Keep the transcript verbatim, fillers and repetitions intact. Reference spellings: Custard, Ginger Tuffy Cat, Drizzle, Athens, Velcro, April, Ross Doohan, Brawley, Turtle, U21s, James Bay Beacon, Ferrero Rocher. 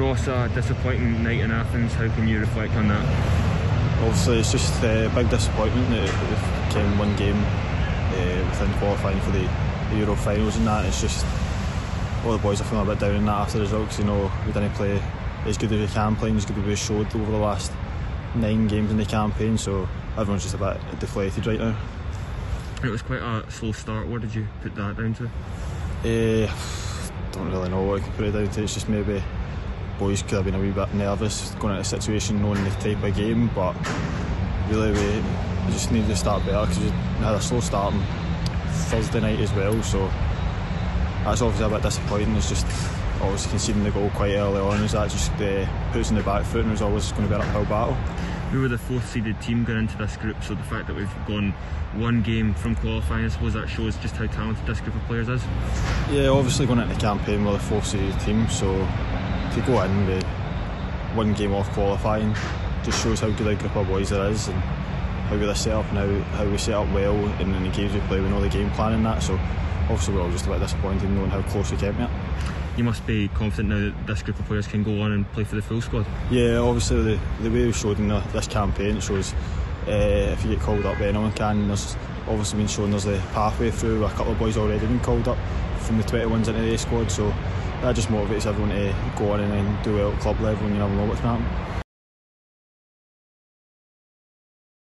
Ross, a disappointing night in Athens. How can you reflect on that? Obviously, it's just a uh, big disappointment that we've came one game uh, within qualifying for the, the Euro finals and that. It's just all the boys are feeling a bit down in that after the result, because you know we didn't play as good as we can play, and as good as we showed over the last nine games in the campaign. So everyone's just a bit deflated right now. It was quite a slow start. What did you put that down to? I uh, don't really know what I could put it down to. It's just maybe boys could have been a wee bit nervous going into a situation knowing the type of game, but really we just needed to start better, because we had a slow start on Thursday night as well, so that's obviously a bit disappointing. It's just obviously conceding the goal quite early on, is that just uh, puts in the back foot, and it was always going to be an uphill battle. We were the fourth seeded team going into this group, so the fact that we've gone one game from qualifying, I suppose that shows just how talented this group of players is. Yeah, obviously going into the campaign we're the fourth seeded team, so to go in with one game off qualifying just shows how good a group of boys there is, and how good they're set up and how, how we set up well, and in the games we play we know the game plan and that, so obviously we're all just a bit disappointed knowing how close we kept it. You must be confident now that this group of players can go on and play for the full squad. Yeah, obviously the, the way we've showed in the, this campaign, it shows uh, if you get called up anyone can. There's obviously been shown there's the pathway through. A couple of boys already been called up from the twenty-ones into the A squad, so that just motivates everyone to go on and then do well at club level, and you never know what's going to happen.